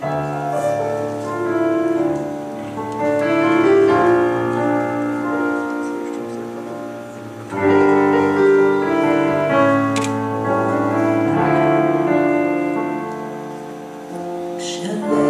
Sh'ma